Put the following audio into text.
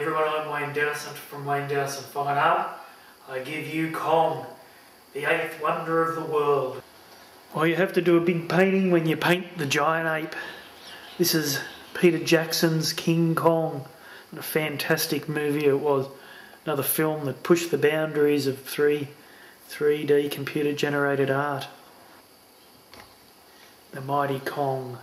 everyone, I'm Wayne Dowson from Wayne Dowson Fine Art. I give you Kong, the eighth wonder of the world. Well, you have to do a big painting when you paint the giant ape. This is Peter Jackson's King Kong. What a fantastic movie it was. Another film that pushed the boundaries of 3D computer generated art. The mighty Kong.